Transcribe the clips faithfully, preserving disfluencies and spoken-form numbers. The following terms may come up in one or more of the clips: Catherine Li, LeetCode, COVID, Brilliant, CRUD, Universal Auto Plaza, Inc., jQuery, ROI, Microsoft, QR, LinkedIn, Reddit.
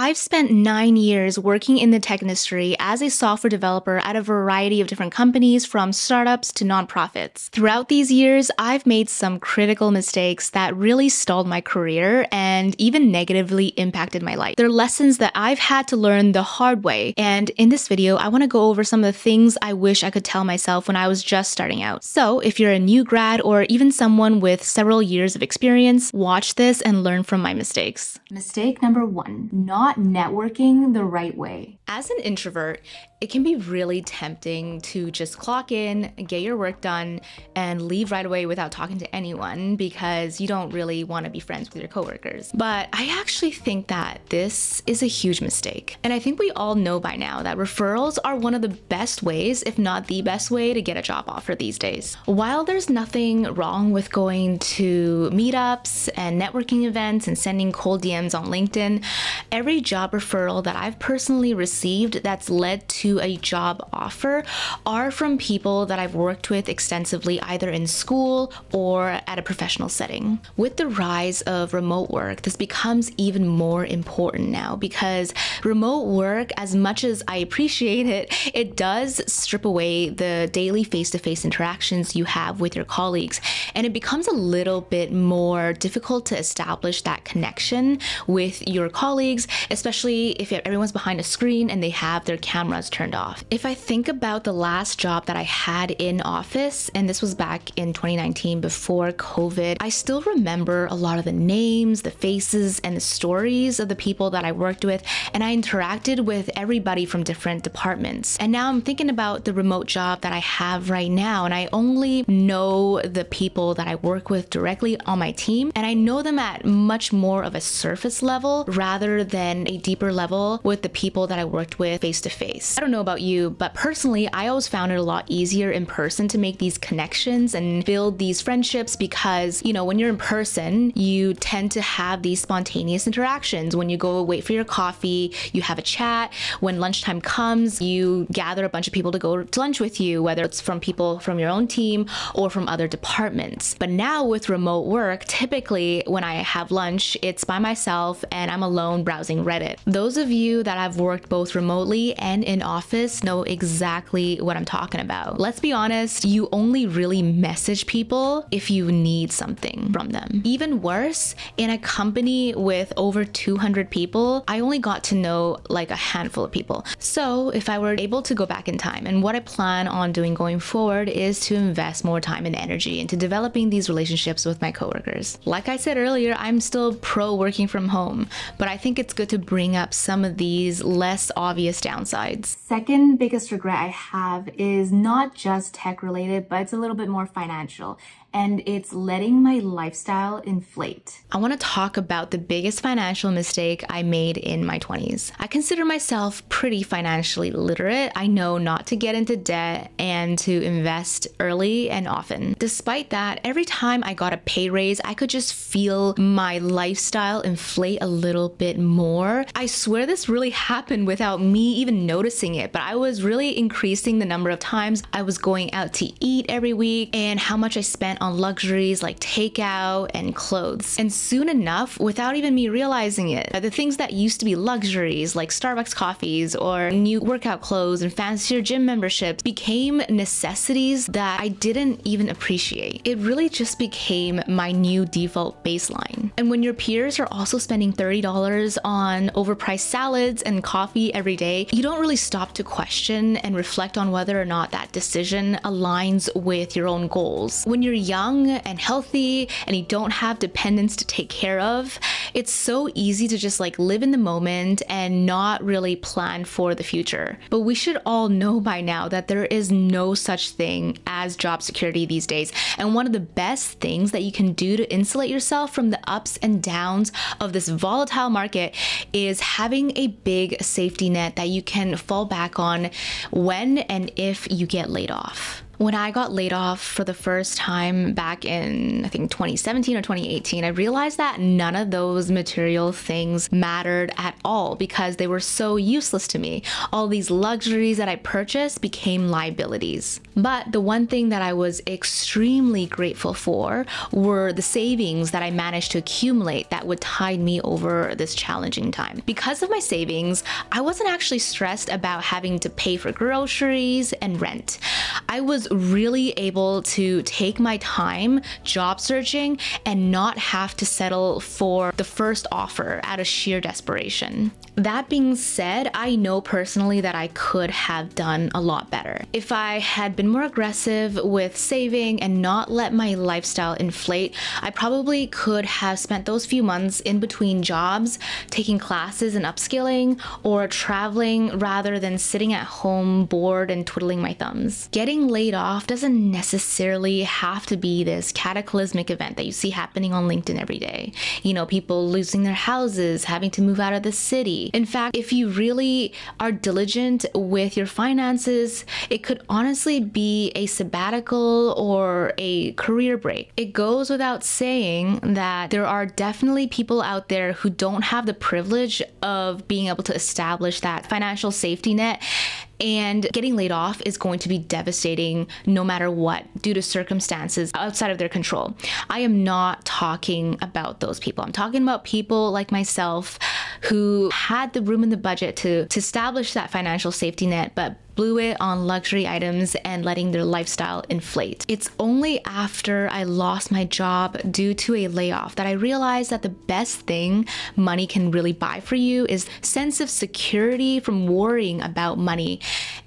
I've spent nine years working in the tech industry as a software developer at a variety of different companies, from startups to nonprofits. Throughout these years, I've made some critical mistakes that really stalled my career and even negatively impacted my life. They're lessons that I've had to learn the hard way, and in this video, I want to go over some of the things I wish I could tell myself when I was just starting out. So if you're a new grad or even someone with several years of experience, watch this and learn from my mistakes. Mistake number one, not Not networking the right way. As an introvert, it can be really tempting to just clock in, get your work done, and leave right away without talking to anyone because you don't really want to be friends with your coworkers. But I actually think that this is a huge mistake. And I think we all know by now that referrals are one of the best ways, if not the best way, to get a job offer these days. While there's nothing wrong with going to meetups and networking events and sending cold D Ms on LinkedIn, every job referral that I've personally received that's led to a job offer are from people that I've worked with extensively, either in school or at a professional setting. With the rise of remote work, this becomes even more important now, because remote work, as much as I appreciate it, it does strip away the daily face-to-face interactions you have with your colleagues, and it becomes a little bit more difficult to establish that connection with your colleagues, especially if everyone's behind a screen and they have their cameras turned turned off. If I think about the last job that I had in office, and this was back in twenty nineteen before COVID, I still remember a lot of the names, the faces, and the stories of the people that I worked with, and I interacted with everybody from different departments. And now I'm thinking about the remote job that I have right now, and I only know the people that I work with directly on my team, and I know them at much more of a surface level rather than a deeper level with the people that I worked with face to face. I don't know about you, but personally, I always found it a lot easier in person to make these connections and build these friendships because, you know, when you're in person, you tend to have these spontaneous interactions. When you go wait for your coffee, you have a chat. When lunchtime comes, you gather a bunch of people to go to lunch with you, whether it's from people from your own team or from other departments. But now with remote work, typically when I have lunch, it's by myself and I'm alone browsing Reddit. Those of you that have worked both remotely and in office know exactly what I'm talking about. Let's be honest, you only really message people if you need something from them. Even worse, in a company with over two hundred people, I only got to know like a handful of people. So if I were able to go back in time, and what I plan on doing going forward is to invest more time and energy into developing these relationships with my coworkers. Like I said earlier, I'm still pro working from home, but I think it's good to bring up some of these less obvious downsides. Second biggest regret I have is not just tech related, but it's a little bit more financial, and it's letting my lifestyle inflate. I want to talk about the biggest financial mistake I made in my twenties. I consider myself pretty financially literate. I know not to get into debt and to invest early and often. Despite that, every time I got a pay raise, I could just feel my lifestyle inflate a little bit more. I swear this really happened without me even noticing it, but I was really increasing the number of times I was going out to eat every week and how much I spent on luxuries like takeout and clothes. And soon enough, without even me realizing it, the things that used to be luxuries like Starbucks coffees or new workout clothes and fancier gym memberships became necessities that I didn't even appreciate. It really just became my new default baseline. And when your peers are also spending thirty dollars on overpriced salads and coffee every day, you don't really stop to question and reflect on whether or not that decision aligns with your own goals. When you're young and healthy and you don't have dependents to take care of, it's so easy to just like live in the moment and not really plan for the future. But we should all know by now that there is no such thing as job security these days. And one of the best things that you can do to insulate yourself from the ups and downs of this volatile market is having a big safety net that you can fall back on when and if you get laid off. When I got laid off for the first time back in, I think, twenty seventeen or twenty eighteen, I realized that none of those material things mattered at all because they were so useless to me. All these luxuries that I purchased became liabilities. But the one thing that I was extremely grateful for were the savings that I managed to accumulate that would tide me over this challenging time. Because of my savings, I wasn't actually stressed about having to pay for groceries and rent. I was really able to take my time job searching and not have to settle for the first offer out of sheer desperation. That being said, I know personally that I could have done a lot better. If I had been more aggressive with saving and not let my lifestyle inflate, I probably could have spent those few months in between jobs taking classes and upskilling or traveling rather than sitting at home bored and twiddling my thumbs. Getting laid off doesn't necessarily have to be this cataclysmic event that you see happening on LinkedIn every day. You know, people losing their houses, having to move out of the city. In fact, if you really are diligent with your finances, it could honestly be a sabbatical or a career break. It goes without saying that there are definitely people out there who don't have the privilege of being able to establish that financial safety net. And getting laid off is going to be devastating no matter what, due to circumstances outside of their control. I am not talking about those people. I'm talking about people like myself who had the room in the budget to, to establish that financial safety net, but blew it on luxury items and letting their lifestyle inflate. It's only after I lost my job due to a layoff that I realized that the best thing money can really buy for you is sense of security from worrying about money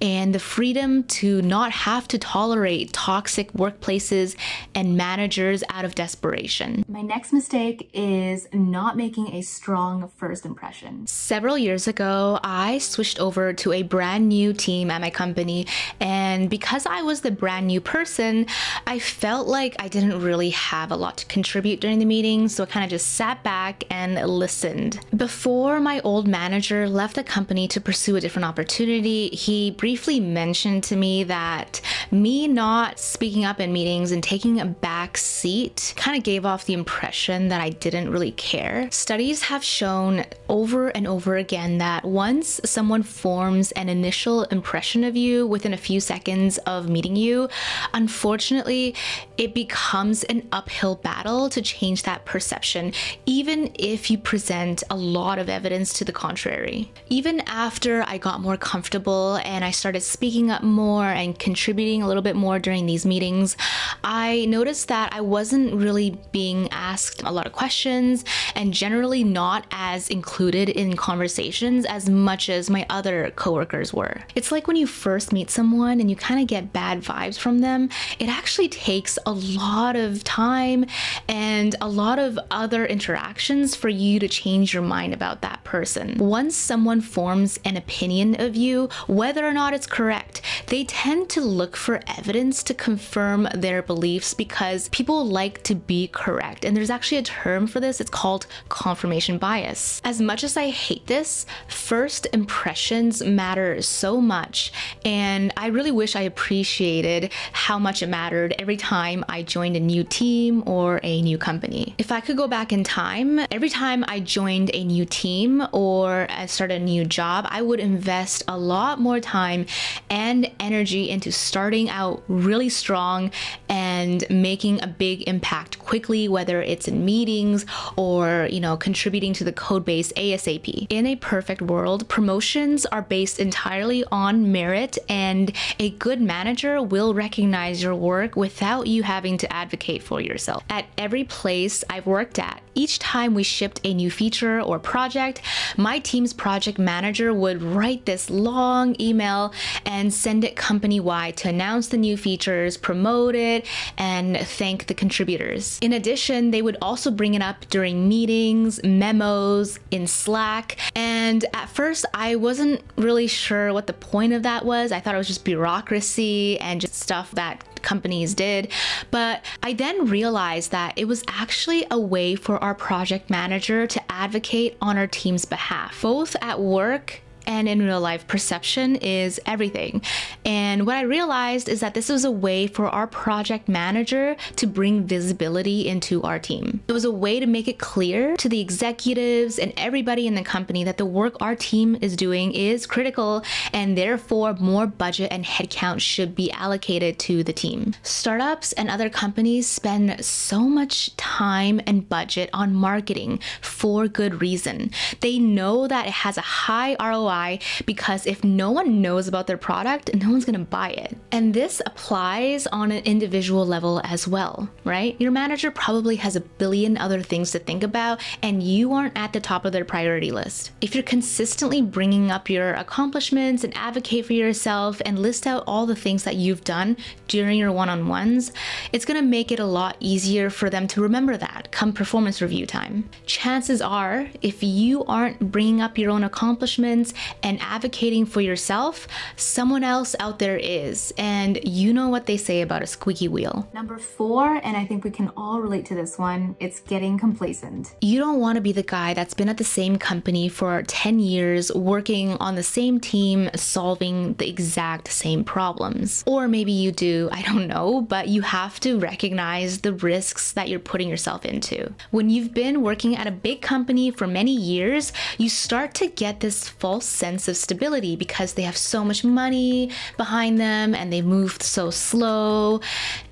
and the freedom to not have to tolerate toxic workplaces and managers out of desperation. My next mistake is not making a strong first impression. Several years ago, I switched over to a brand new team at my company, and because I was the brand new person, I felt like I didn't really have a lot to contribute during the meeting, so I kind of just sat back and listened. Before my old manager left the company to pursue a different opportunity, he briefly mentioned to me that me not speaking up in meetings and taking a back seat kind of gave off the impression that I didn't really care. Studies have shown over and over again that once someone forms an initial impression of you within a few seconds of meeting you, unfortunately, it becomes an uphill battle to change that perception, even if you present a lot of evidence to the contrary. Even after I got more comfortable and I started speaking up more and contributing a little bit more during these meetings, I noticed that I wasn't really being asked a lot of questions and generally not as included in conversations as much as my other coworkers were. It's like when you first meet someone and you kind of get bad vibes from them, it actually takes a lot of time and a lot of other interactions for you to change your mind about that person. Once someone forms an opinion of you, whether or not it's correct, they tend to look for evidence to confirm their beliefs because people like to be correct. And there's actually a term for this. It's called confirmation bias. As much as I hate this, first impressions matter so much, and I really wish I appreciated how much it mattered every time I joined a new team or a new company. If I could go back in time, every time I joined a new team or I started a new job, I would invest a lot more time and energy into starting out really strong and making a big impact quickly, whether it's in meetings or, you know, contributing to the code base ASAP. In a perfect world, promotions are based entirely on merit, and a good manager will recognize your work without you having to advocate for yourself. At every place I've worked at, each time we shipped a new feature or project, my team's project manager would write this long email and send it company-wide to announce the new features, promote it, and thank the contributors. In addition, they would also bring it up during meetings, memos, in Slack, and at first I wasn't really sure what the point of that was. I thought it was just bureaucracy and just stuff that companies did, but I then realized that it was actually a way for our project manager to advocate on our team's behalf, both at work and in real life, perception is everything. And what I realized is that this was a way for our project manager to bring visibility into our team. It was a way to make it clear to the executives and everybody in the company that the work our team is doing is critical, and therefore more budget and headcount should be allocated to the team. Startups and other companies spend so much time and budget on marketing for good reason. They know that it has a high R O I because if no one knows about their product, no one's gonna buy it. And this applies on an individual level as well, right? Your manager probably has a billion other things to think about, and you aren't at the top of their priority list. If you're consistently bringing up your accomplishments and advocate for yourself and list out all the things that you've done during your one-on-ones, it's gonna make it a lot easier for them to remember that come performance review time. Chances are, if you aren't bringing up your own accomplishments and advocating for yourself, someone else out there is, and you know what they say about a squeaky wheel. Number four, and I think we can all relate to this one, it's getting complacent. You don't want to be the guy that's been at the same company for ten years, working on the same team, solving the exact same problems. Or maybe you do, I don't know, but you have to recognize the risks that you're putting yourself into. When you've been working at a big company for many years, you start to get this false sense of stability because they have so much money behind them and they moved so slow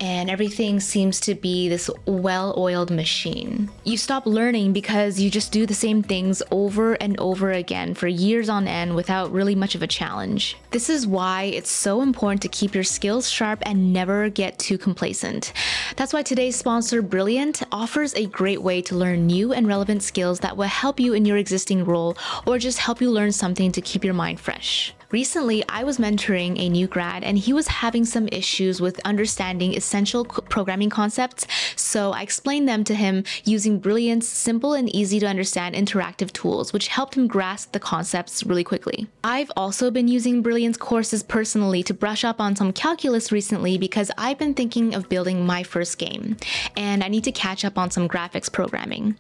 and everything seems to be this well-oiled machine. You stop learning because you just do the same things over and over again for years on end without really much of a challenge. This is why it's so important to keep your skills sharp and never get too complacent. That's why today's sponsor, Brilliant, offers a great way to learn new and relevant skills that will help you in your existing role or just help you learn something to keep your mind fresh. Recently, I was mentoring a new grad and he was having some issues with understanding essential programming concepts, so I explained them to him using Brilliant's simple and easy to understand interactive tools, which helped him grasp the concepts really quickly. I've also been using Brilliant's courses personally to brush up on some calculus recently because I've been thinking of building my first game and I need to catch up on some graphics programming.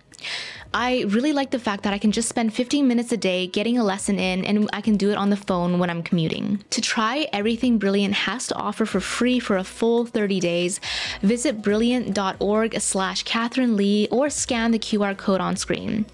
I really like the fact that I can just spend fifteen minutes a day getting a lesson in, and I can do it on the phone when I'm commuting. To try everything Brilliant has to offer for free for a full thirty days, visit brilliant.org slash Catherine Li or scan the Q R code on screen.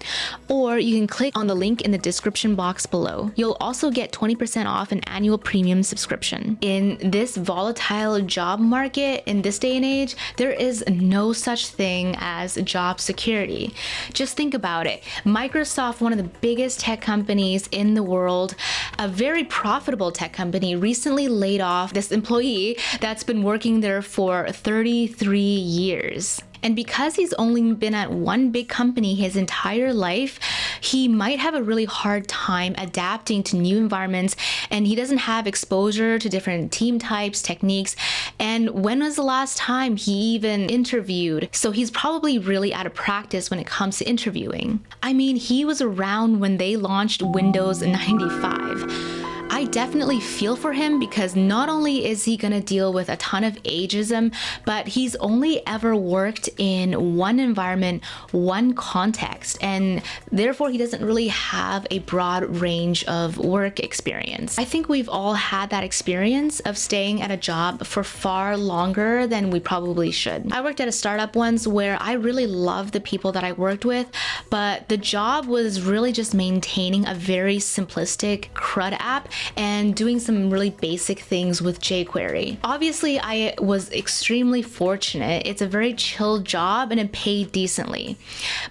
Or you can click on the link in the description box below. You'll also get twenty percent off an annual premium subscription. In this volatile job market, in this day and age, there is no such thing as job security. Just think about it. Microsoft, one of the biggest tech companies in the world, a very profitable tech company, recently laid off this employee that's been working there for thirty-three years. And because he's only been at one big company his entire life, he might have a really hard time adapting to new environments, and he doesn't have exposure to different team types, techniques, and when was the last time he even interviewed? So he's probably really out of practice when it comes to interviewing. I mean, he was around when they launched Windows ninety-five. I definitely feel for him because not only is he gonna deal with a ton of ageism, but he's only ever worked in one environment, one context, and therefore he doesn't really have a broad range of work experience. I think we've all had that experience of staying at a job for far longer than we probably should. I worked at a startup once where I really loved the people that I worked with, but the job was really just maintaining a very simplistic CRUD app and doing some really basic things with jQuery. Obviously, I was extremely fortunate. It's a very chill job and it paid decently.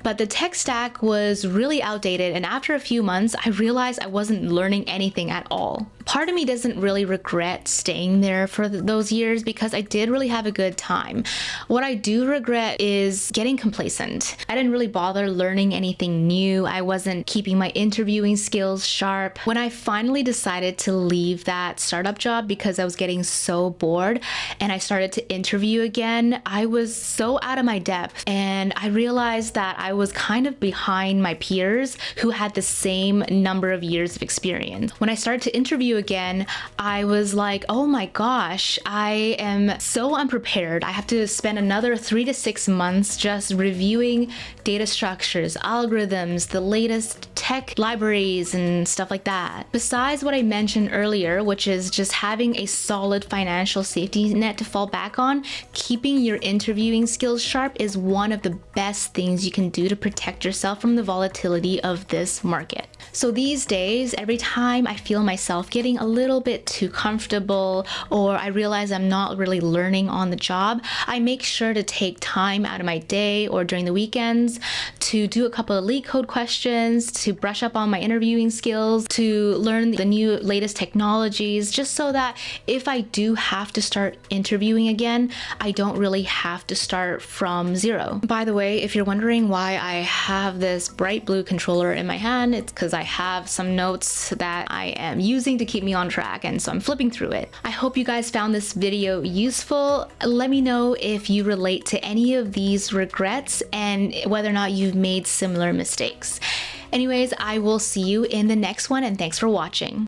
But the tech stack was really outdated, and after a few months, I realized I wasn't learning anything at all. Part of me doesn't really regret staying there for th- those years because I did really have a good time. What I do regret is getting complacent. I didn't really bother learning anything new. I wasn't keeping my interviewing skills sharp. When I finally decided to leave that startup job because I was getting so bored and I started to interview again, I was so out of my depth, and I realized that I was kind of behind my peers who had the same number of years of experience. When I started to interview you again, I was like, oh my gosh, I am so unprepared. I have to spend another three to six months just reviewing data structures, algorithms, the latest tech libraries and stuff like that. Besides what I mentioned earlier, which is just having a solid financial safety net to fall back on, keeping your interviewing skills sharp is one of the best things you can do to protect yourself from the volatility of this market. So these days, every time I feel myself getting a little bit too comfortable or I realize I'm not really learning on the job, I make sure to take time out of my day or during the weekends to do a couple of LeetCode questions, to brush up on my interviewing skills, to learn the new latest technologies, just so that if I do have to start interviewing again, I don't really have to start from zero. By the way, if you're wondering why I have this bright blue controller in my hand, it's because I have some notes that I am using to keep me on track, and so I'm flipping through it. I hope you guys found this video useful. Let me know if you relate to any of these regrets and whether or not you've made similar mistakes. Anyways, I will see you in the next one, and thanks for watching.